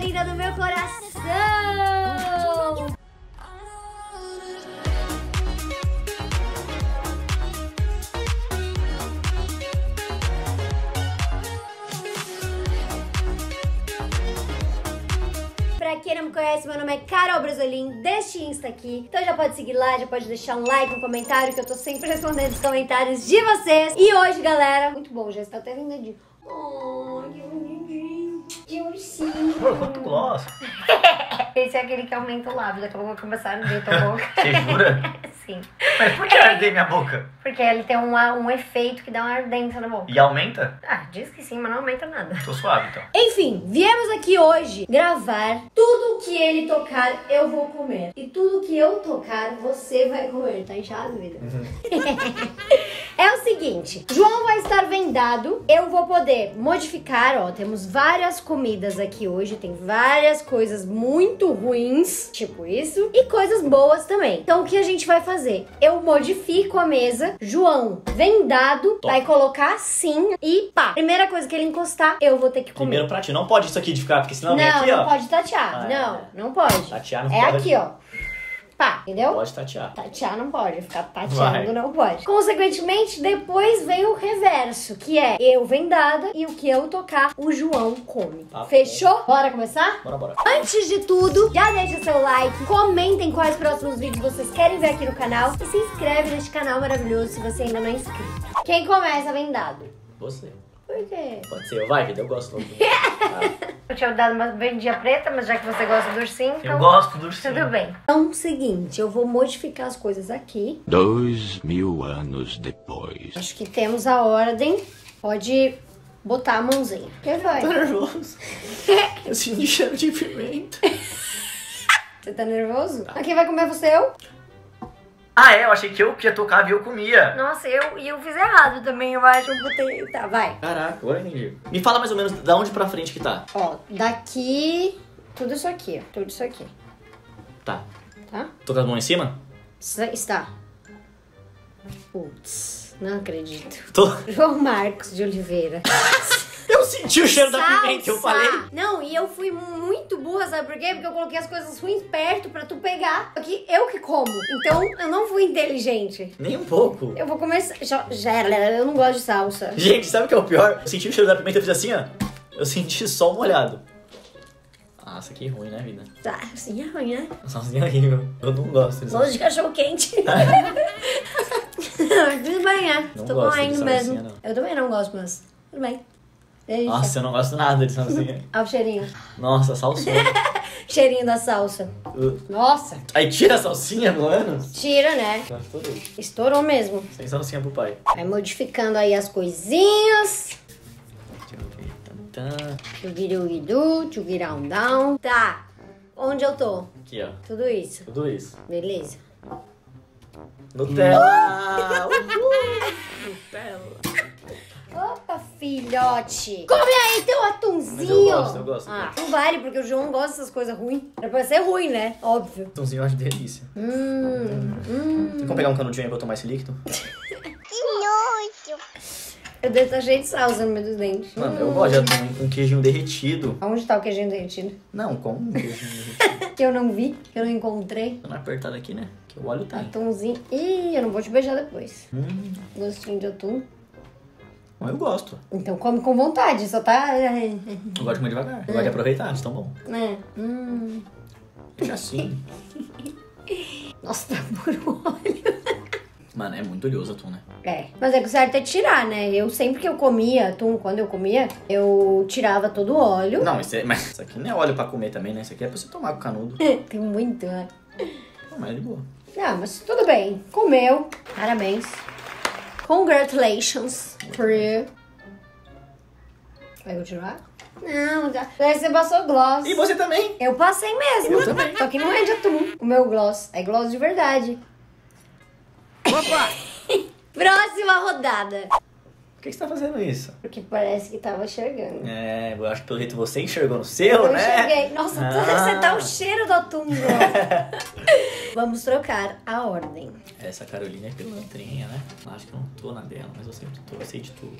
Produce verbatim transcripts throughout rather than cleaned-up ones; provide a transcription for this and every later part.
linda do meu coração! Pra quem não me conhece, meu nome é Carol Bresolin, deste Insta aqui. Então já pode seguir lá, já pode deixar um like, um comentário, que eu tô sempre respondendo os comentários de vocês. E hoje, galera... Muito bom, já está até vendedinho. Oh, que bonitinho. Que ursinho. Pô, quanto gloss. Esse é aquele que aumenta o lábio, daqui a pouco eu vou começar a ver tua boca. Você jura? Sim. Mas por que eu ardei minha boca? Porque ele tem um, um efeito que dá uma ardência na boca. E aumenta? Ah, diz que sim, mas não aumenta nada. Tô suave, então. Enfim, viemos aqui hoje gravar. Tudo que ele tocar, eu vou comer. E tudo que eu tocar, você vai comer. Tá inchado, vida? Uhum. É o seguinte, João vai estar vendado. Eu vou poder modificar, ó. Temos várias comidas aqui hoje. Tem várias coisas muito ruins, tipo isso. E coisas boas também. Então o que a gente vai fazer? Eu modifico a mesa. João, vendado, top. Vai colocar assim e pá. Primeira coisa que ele encostar, eu vou ter que comer. Primeiro pratinho. Não pode isso aqui de ficar, porque senão vem aqui, ó. Não, não pode tatear. Ah, não, é. Não pode. Tatear não é pode. É aqui, ó. Pá, entendeu? Pode tatear. Tatear não pode, ficar tateando vai. Não pode. Consequentemente, depois vem o reverso, que é eu vendada e o que eu tocar, o João come. Tá. Fechou? Bom. Bora começar? Bora, bora. Antes de tudo, já deixa seu like, comentem quais próximos vídeos vocês querem ver aqui no canal e se inscreve neste canal maravilhoso se você ainda não é inscrito. Quem começa vendado? Você. Por quê? Pode ser, vai, vida, eu gosto. Ah. Eu tinha dado uma bandinha preta, mas já que você gosta do ursinho, então... Eu gosto do ursinho. Tudo bem. Então, seguinte, eu vou modificar as coisas aqui. Dois mil anos depois. Acho que temos a ordem. Pode botar a mãozinha. Quem vai? Tô nervoso. Eu sinto cheiro de pimenta. Você tá nervoso? Tá. Ah, quem vai comer você é eu? Ah, é? Eu achei que eu que ia tocar e eu comia. Nossa, eu, e eu fiz errado também, eu acho. Eu botei... Tá, vai. Caraca, agora entendi. Me fala mais ou menos da onde pra frente que tá. Ó, daqui... Tudo isso aqui, ó. Tudo isso aqui. Tá. Tá? Tô com as mãos em cima? Está. Putz, não acredito. Tô... João Marcos de Oliveira. Eu senti o cheiro salsa. Da pimenta, eu falei. Não, e eu fui muito burra, sabe por quê? Porque eu coloquei as coisas ruins perto pra tu pegar. Aqui, eu que como. Então, eu não fui inteligente. Nem um pouco. Eu vou começar... Já, já, eu não gosto de salsa. Gente, sabe o que é o pior? Eu senti o cheiro da pimenta, eu fiz assim, ó. Eu senti só molhado. Nossa, que ruim, né, vida? Tá, assim é ruim, né? Salsinha é horrível. Eu não gosto. Gosto de cachorro quente. Tudo bem, né? Tô morrendo mesmo. Não. Eu também não gosto, mas... Tudo bem. Eita. Nossa, eu não gosto nada de salsinha. Olha o cheirinho. Nossa, salsinha. Cheirinho da salsa. Uh. Nossa. Aí tira a salsinha, mano. Tira, né? Estourou. Estourou mesmo. Sem salsinha pro pai. Vai modificando aí as coisinhas. Tchuguiruguidu, tchuguiraundão. Tá. Onde eu tô? Aqui, ó. Tudo isso. Tudo isso. Beleza. Nutella. Nutella. Opa, filhote! Come aí teu atunzinho! Mas eu gosto, eu gosto. Ah, não vale, porque o João gosta dessas coisas ruins. Era pra ser ruim, né? Óbvio. Atunzinho eu acho delícia. Hum, hum. Tem como pegar um canudinho aí pra eu tomar esse líquido? Que nojo! Eu devo estar cheio de salsa no meio dos dentes. Mano, hum. eu gosto de atum, um queijinho derretido. Onde tá o queijinho derretido? Não, como um queijinho derretido? Que eu não vi, que eu não encontrei. Tô na apertada aqui, né? Que o óleo tá. Atumzinho. Ih, eu não vou te beijar depois. Hum. Gostinho de atum. Eu gosto. Então come com vontade, só tá... Eu gosto de comer devagar, eu gosto de aproveitar, isso tão bom. É. Hum. Deixa assim. Nossa, tá por um olho. Mano, é muito oleoso atum, né? É. Mas é que o certo é tirar, né? Eu sempre que eu comia atum, quando eu comia, eu tirava todo o óleo. Não, isso é, mas isso aqui não é óleo pra comer também, né? Isso aqui é pra você tomar com canudo. Tem muito, né? Não, mas é de boa. Ah, mas tudo bem. Comeu. Parabéns. Congratulations. Vai continuar? Não, já. Você passou gloss. E você também? Eu passei mesmo. Eu também. Só que não é de atum. O meu gloss é gloss de verdade. Opa! Próxima rodada. Por que você tá fazendo isso? Porque parece que tava enxergando. É, eu acho que pelo jeito você enxergou no seu, eu né? Eu enxerguei. Nossa, ah. Você tá o cheiro do atum, Vamos trocar a ordem. Essa Carolina é pilantrinha, né? Acho que eu não tô na dela, mas eu sempre tô, eu sei de tudo.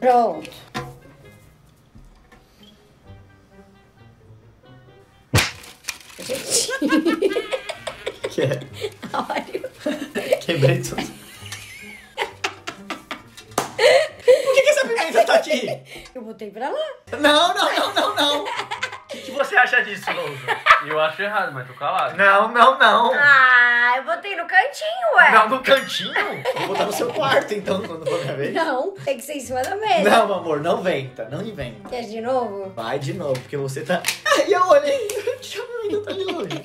Pronto. Gente. Que é? Óleo. Quebrei tudo. Por que, que essa pimenta tá aqui? Eu botei pra lá. Não, não, não, não, não. O que, que você acha disso, Lousa? Eu acho errado, mas tô calado. Não, não, não. Ah, eu botei no cantinho, ué. Não, no cantinho? Eu vou botar no seu quarto, então, quando for minha vez. Não, tem que ser em cima da mesa. Não, meu amor, não inventa, não inventa. Quer de novo? Vai de novo, porque você tá... Ai, eu olhei. Eu tô de longe.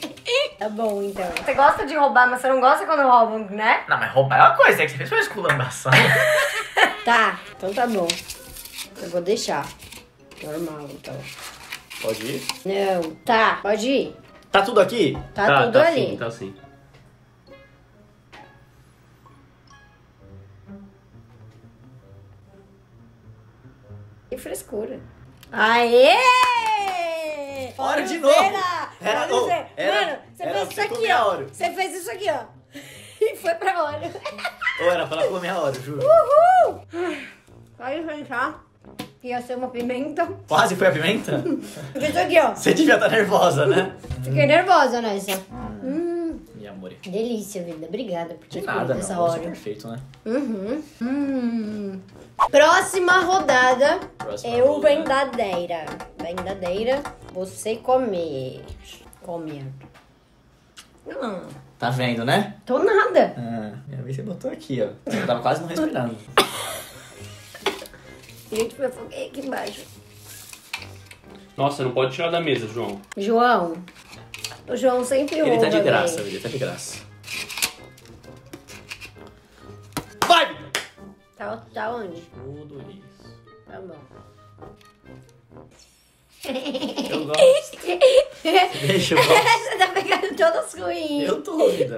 Tá bom, então. Você gosta de roubar, mas você não gosta quando roubam, né? Não, mas roubar é uma coisa, é que você fez uma esculambação. Tá, então tá bom. Eu vou deixar. Normal, então. Pode ir? Não, tá. Pode ir. Tá tudo aqui? Tá, tá tudo tá ali. Sim, tá sim. Que frescura. Aê! Hora de novo! Era, era, era, era, mano, você era, fez isso aqui, ó. Hora. Você fez isso aqui, ó. E foi pra hora. Ou era pra comer a hora, juro. Uhul! Vai enfrentar. Ia ser uma pimenta. Quase foi a pimenta? Porque isso aqui, ó. Você devia estar nervosa, né? Fiquei nervosa nessa. Hum. E amor. Delícia, vida. Obrigada por ter feito essa hora. Perfeito, né? Uhum. Hum. Próxima rodada. Próxima eu rodada. Vendadeira. Vendadeira. Você comer. Comendo. Hum. Tá vendo, né? Tô nada. Ah, minha vez você botou aqui, ó. Eu tava quase não respirando. Gente, me afoguei aqui embaixo. Nossa, não pode tirar da mesa, João. João. O João sempre rouba. Ele tá de graça, ele tá de graça. Vai! Tá, tá onde? Tudo isso. Tá bom. Eu gosto. Deixa eu gosto. Você tá pegando todas as ruins. Eu tô doida.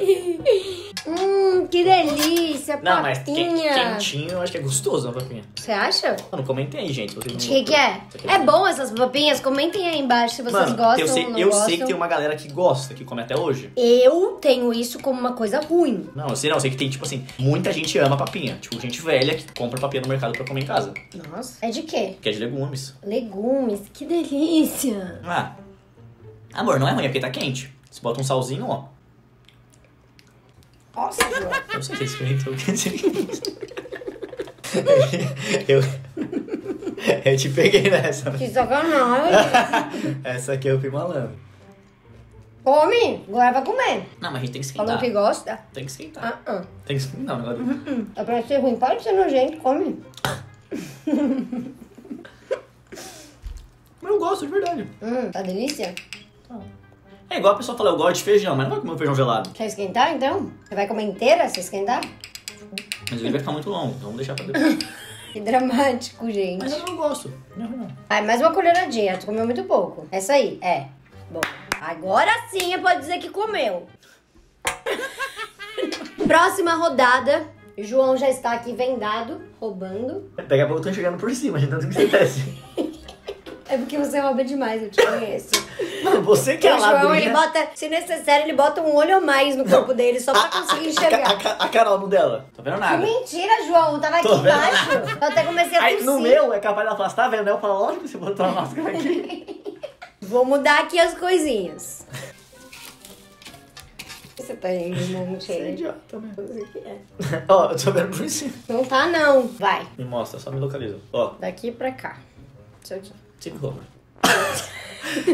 Hum, que delícia, papinha. Não, mas quentinho eu acho que é gostoso, uma papinha. Você acha? Mano, comentem aí, gente. O que que é? É bom essas papinhas? Comentem aí embaixo se vocês Mano, gostam eu sei, ou não eu gostam. Eu sei que tem uma galera que gosta, que come até hoje. Eu tenho isso como uma coisa ruim. Não, eu sei não. Eu sei que tem, tipo assim, muita gente ama papinha. Tipo, gente velha que compra papinha no mercado pra comer em casa. Nossa. É de quê? Que é de legumes. Legumes, que delícia. Delícia. Ah, amor, não é ruim, é porque tá quente. Você bota um salzinho, ó. Nossa, eu não sei se experimentou. Eu, eu te peguei nessa. Que sacanagem. Essa aqui eu fui malandro. Come, agora vai comer. Não, mas a gente tem que esquentar. Falou que gosta. Tem que esquentar. Uh -uh. Tem que esquentar, não, negócio. Uh -uh. É pra ser ruim, para de ser nojento, come. Mas eu gosto, de verdade. Hum, tá delícia? Tá. É igual a pessoa falar, eu gosto de feijão, mas não vai comer feijão gelado. Quer esquentar, então? Você vai comer inteira se esquentar? Mas ele vai ficar muito longo, então vamos deixar pra depois. Que dramático, gente. Mas eu não gosto. Não, não. Ah, mais uma colheradinha, tu comeu muito pouco. Essa aí, é. Bom, agora sim pode dizer que comeu. Próxima rodada. O João já está aqui vendado, roubando. Daqui a pouco eu tô chegando por cima, de tanto que você desce. É porque você rouba demais, eu te conheço. Mano, você que é lá, João, ele bota, se necessário, ele bota um olho a mais no corpo dele só pra a, conseguir a, enxergar. A, a, a Carol no dela. Tô vendo nada. Que mentira, João. Tava Tô aqui embaixo. Nada. Eu até comecei a tossir. No meu, é capaz de afastar, vendo? Eu falo, lógico que você botou a máscara aqui. Vou mudar aqui as coisinhas. Você tá indo um monte aí. Você é idiota mesmo. Não sei o que é. Ó, eu tô vendo por cima. Não tá, não. Vai. Me mostra, só me localiza. Ó. Daqui pra cá. Isso aqui. Tipo como? Eu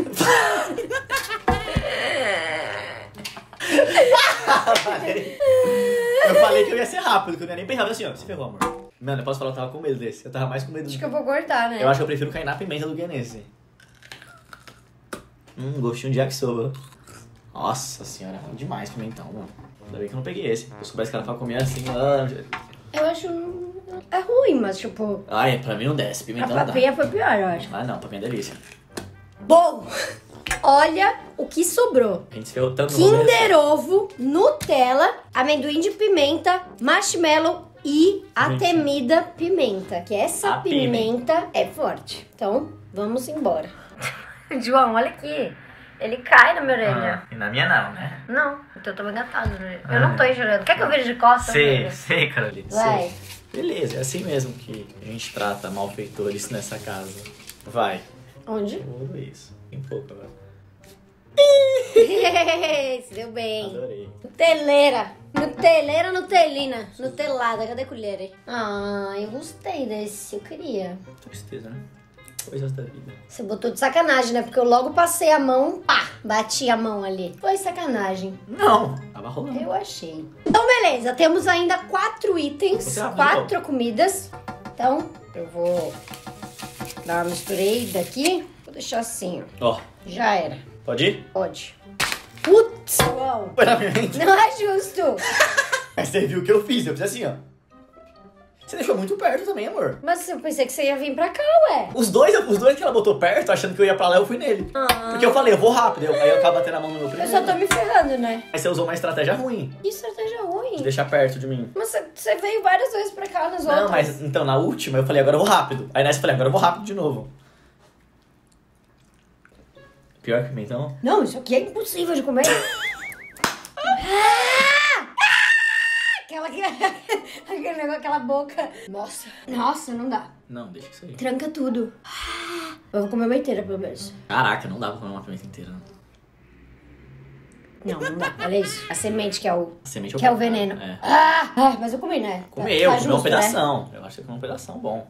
falei que eu ia ser rápido, que eu não ia nem pensar assim, ó. Você ferrou, amor. Mano, eu posso falar que eu tava com medo desse. Eu tava mais com medo desse. Acho do... que eu vou cortar, né? Eu acho que eu prefiro cair na pimenta do que nesse. Hum, gostinho de yakisoba. Nossa senhora, é demais pimentão, mano. Ainda bem que eu não peguei esse. Se eu soubesse que ela tava comendo assim, ela... Eu acho... É ruim, mas tipo... Ai, pra mim não desce, pimentão não dá. A papinha foi pior, eu acho. Ah, não, papinha é delícia. Bom, olha o que sobrou. A gente ferrou tanto. Kinder Ovo, Nutella, amendoim de pimenta, marshmallow e a temida pimenta. Que essa pimenta é forte. Então, vamos embora. João, olha aqui. Ele cai na minha orelha. Ah, e na minha não, né? Não, então eu tô engatado na orelha. Ah. Eu não tô enxergando. Quer que eu veja de costas? Sei, sei, Carolina. Vai. Sei. Beleza, é assim mesmo que a gente trata malfeitores nessa casa. Vai. Onde? Tudo isso. Tem pouco agora. Se deu bem. Adorei. Nuteleira. Nuteleira ou Nutelina? Nutelada. Cadê a colher aí? Ah, eu gostei desse. Eu queria. Tristeza, né? Coisas da vida. Você botou de sacanagem, né? Porque eu logo passei a mão, pá, bati a mão ali. Foi sacanagem. Não, tava rolando. Eu achei. Então, beleza. Temos ainda quatro itens, quatro comidas. Então, eu vou dar uma mistureida aqui. Vou deixar assim, ó. Ó. Já era. Pode ir? Pode. Putz, uau. Não é justo. Mas você viu o que eu fiz, eu fiz assim, ó. Você deixou muito perto também, amor. Mas eu pensei que você ia vir pra cá, ué. Os dois, os dois que ela botou perto, achando que eu ia pra lá, eu fui nele. Ah. Porque eu falei, eu vou rápido. Eu, aí eu acabo batendo a mão no meu primeiro. Eu só tô me ferrando, né? Aí você usou uma estratégia ruim. Que estratégia ruim? De deixar perto de mim. Mas você, você veio várias vezes pra cá nos outros. Não, mas então, na última, eu falei, agora eu vou rápido. Aí nessa eu falei, agora eu vou rápido de novo. Pior que mim, então? Não, isso aqui é impossível de comer. Aquela, aquele negócio, aquela boca. Nossa, nossa, não dá. Não, deixa isso aí. Tranca tudo. Eu vou comer uma inteira, pelo menos. Caraca, não dá pra comer uma pimenta inteira, não. Não, não dá. Olha isso. A semente que é o, semente que é o veneno. É. Ah, ah, mas eu comi, né? Comeu, comeu um pedação. Né? Eu acho que eu comi um pedação bom.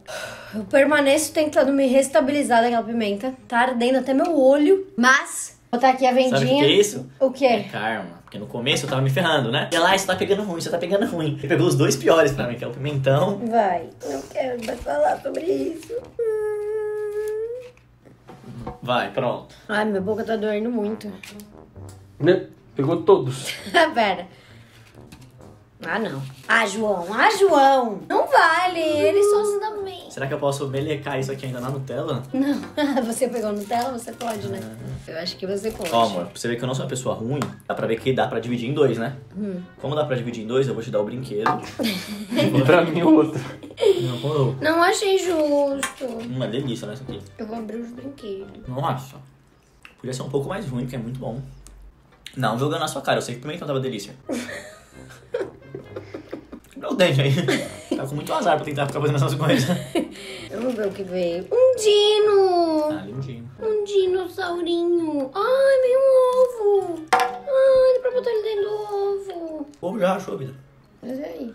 Eu permaneço tentando me restabilizar daquela pimenta. Tá ardendo até meu olho, mas... Vou botar aqui a vendinha. Sabe o que é isso? O quê? É karma. Porque no começo eu tava me ferrando, né? E lá, isso tá pegando ruim, isso tá pegando ruim. Você pegou os dois piores pra mim, que é o pimentão. Vai, não quero mais falar sobre isso. Vai, pronto. Ai, minha boca tá doendo muito. Pegou todos. Pera. Ah, não. Ah, João, ah, João. Não vale, ele só se dá bem. Será que eu posso melecar isso aqui ainda na Nutella? Não, você pegou Nutella, você pode, né? Ah. Eu acho que você pode. Ó, amor, pra você ver que eu não sou uma pessoa ruim, dá pra ver que dá pra dividir em dois, né? Hum. Como dá pra dividir em dois, eu vou te dar o brinquedo. E pra mim, outro. Não rolou. Não achei justo. Uma delícia, né, isso aqui. Eu vou abrir os brinquedos. Nossa, podia ser um pouco mais ruim, porque é muito bom. Não, jogando na sua cara, eu sei que pimentão tava delícia. Meu dente aí. Tá com muito azar pra tentar ficar fazendo essas coisas. Vamos ver o que veio. Um dino! Ah, lindinho. Um dinossaurinho. Ai, meu ovo. Ai, dá pra botar ele dentro do ovo. O ovo já achou, vida. Mas aí.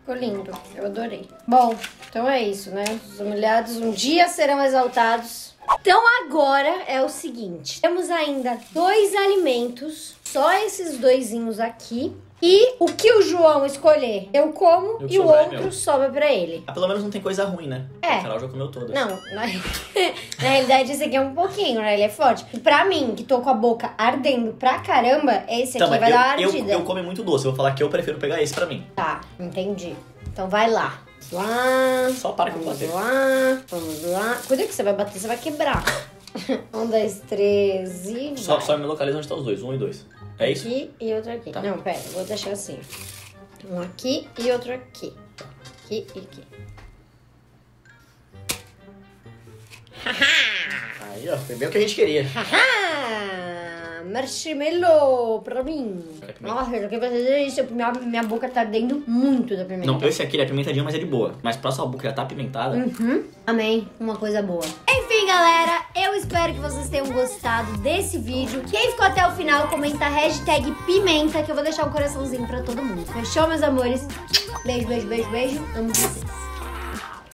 Ficou lindo. Eu adorei. Bom, então é isso, né? Os humilhados um dia serão exaltados. Então agora é o seguinte. Temos ainda dois alimentos. Só esses doisinhos aqui. E o que o João escolher, eu como eu e o outro sobra pra ele. Ah, pelo menos não tem coisa ruim, né? É. A Carol já comeu todas. Não, na, na realidade esse aqui é um pouquinho, né? Ele é forte. E pra mim, que tô com a boca ardendo pra caramba, esse aqui então, vai eu, dar uma ardida. Eu, eu como muito doce, eu vou falar que eu prefiro pegar esse pra mim. Tá, entendi. Então vai lá. Vamos lá. Só para que eu vou bater. Vamos lá, vamos lá. Cuida que você vai bater, você vai quebrar. Um, dois, três e... Só, só me localiza onde estão os dois, um e dois. É isso? Aqui e outro aqui. Tá. Não, pera, vou deixar assim. Um aqui e outro aqui. Aqui e aqui. Aí, ó, foi bem o que a gente queria. Marshmallow pra mim. Nossa, eu quero fazer isso. Minha, minha boca tá ardendo muito da pimenta. Não, esse aqui é pimentadinho, mas é de boa. Mas pra sua boca já tá apimentada. Uhum. Amém. Uma coisa boa. Enfim, galera, eu espero que vocês tenham gostado desse vídeo. Quem ficou até o final, comenta a hashtag pimenta, que eu vou deixar um coraçãozinho pra todo mundo. Fechou, meus amores? Beijo, beijo, beijo, beijo. Amo vocês.